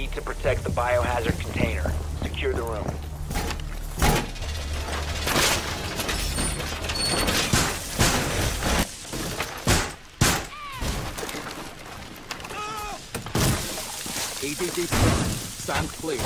need to protect the biohazard container. Secure the room. EDD prime. Stand clear.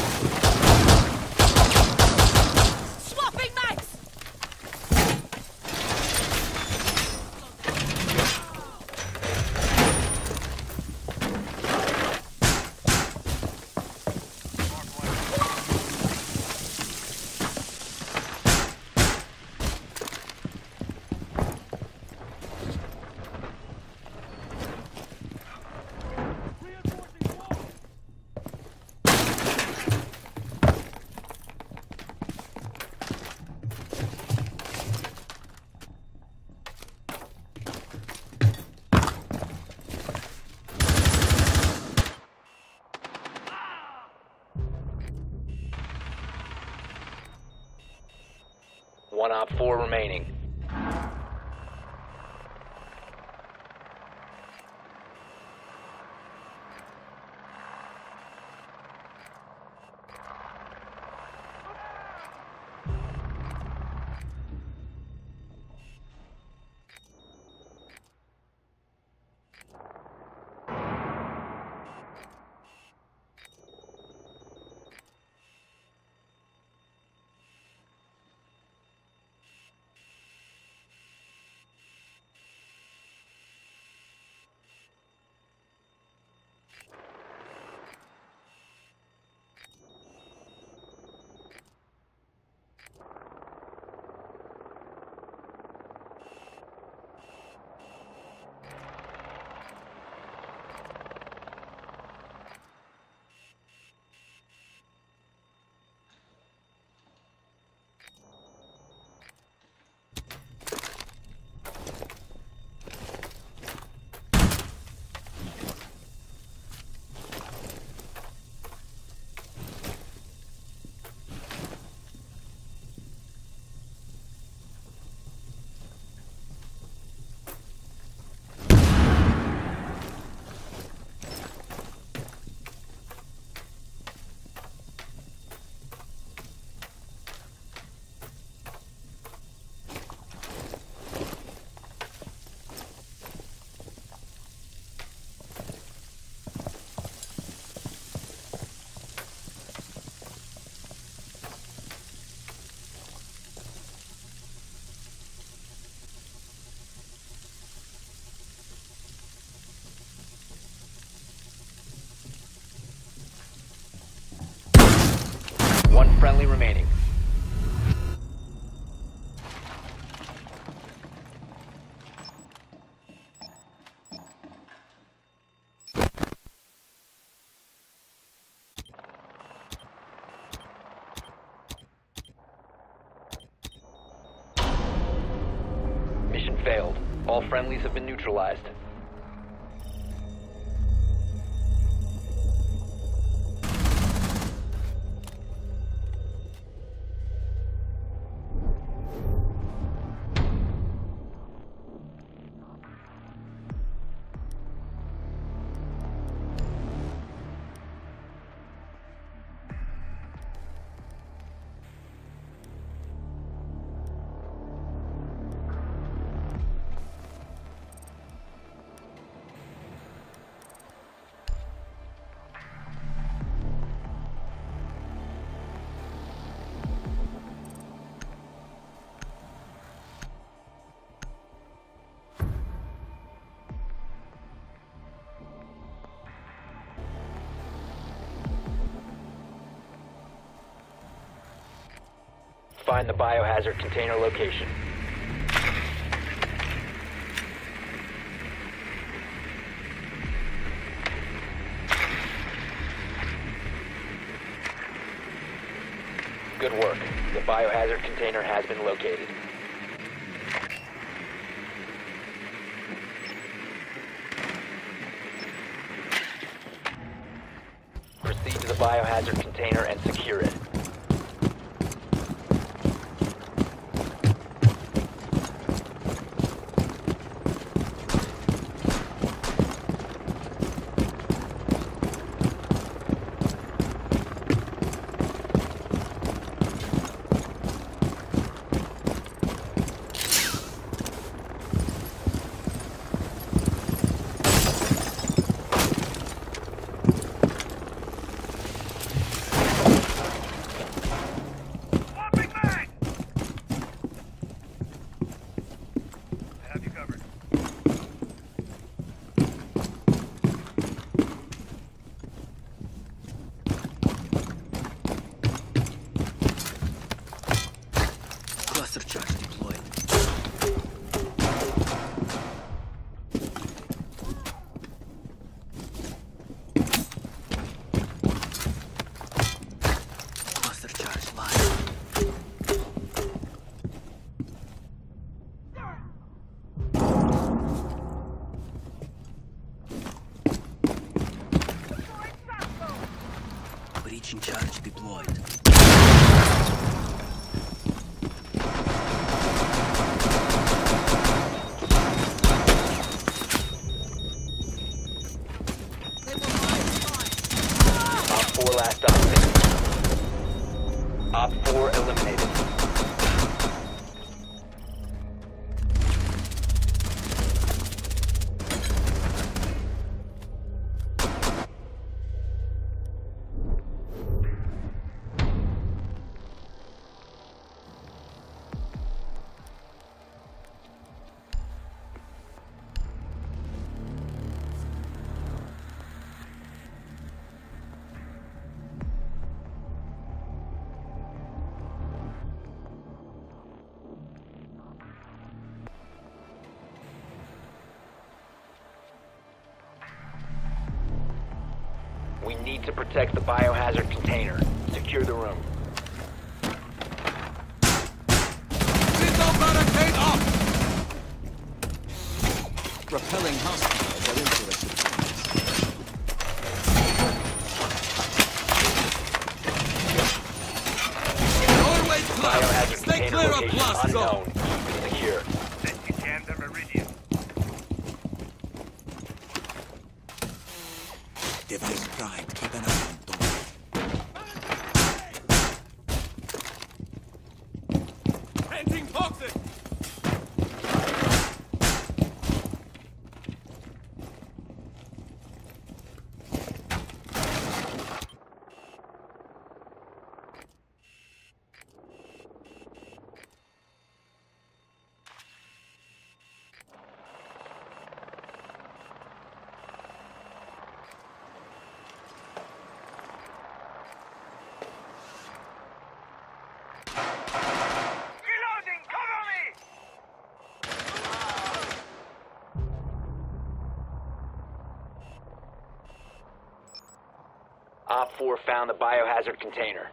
One op 4 remaining. One friendly remaining. Mission failed. All friendlies have been neutralized. Find the biohazard container location. Good work. The biohazard container has been located. Proceed to the biohazard container and secure it. Launching charge deployed. Op 4 last option. Op 4 eliminated. We need to protect the biohazard container. Secure the room. Window barricade up! Repelling hostiles are interested. Doorway closed. Stay clear of blast zone. Secure. Device prime, keep an eye on door. Planting boxes! Op 4 found the biohazard container.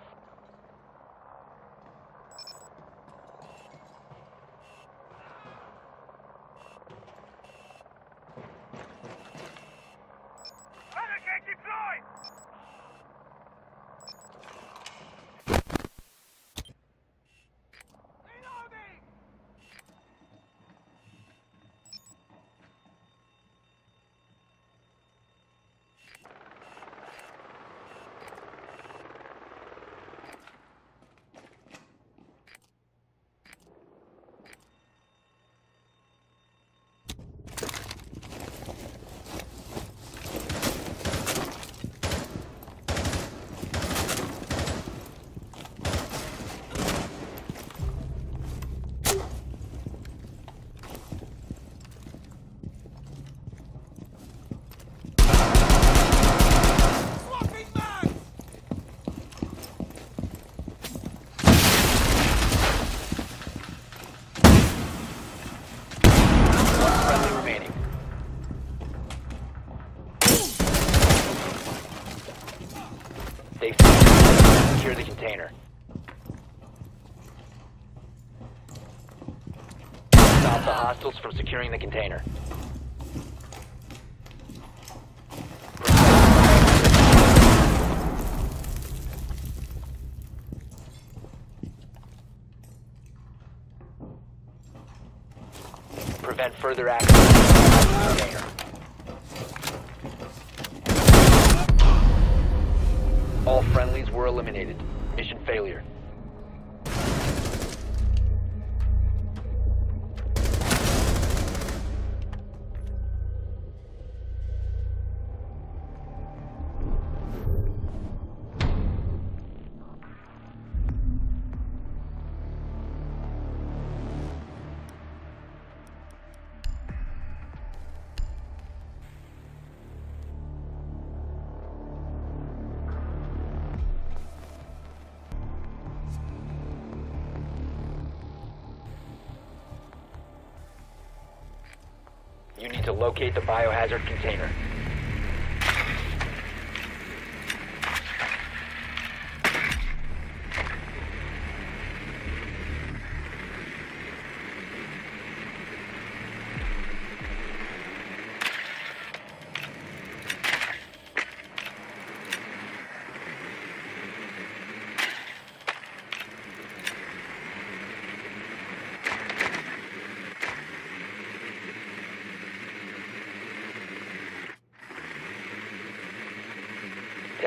Barricade deployed! Reloading! They secure the container. Stop the hostiles from securing the container. Prevent further access to the container. All friendlies were eliminated. Mission failure. You need to locate the biohazard container.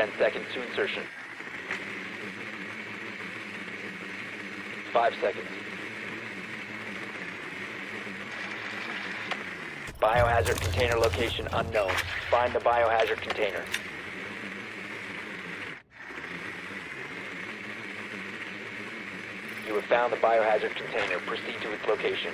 10 seconds to insertion. 5 seconds. Biohazard container location unknown. Find the biohazard container. You have found the biohazard container. Proceed to its location.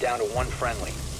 Down to one friendly.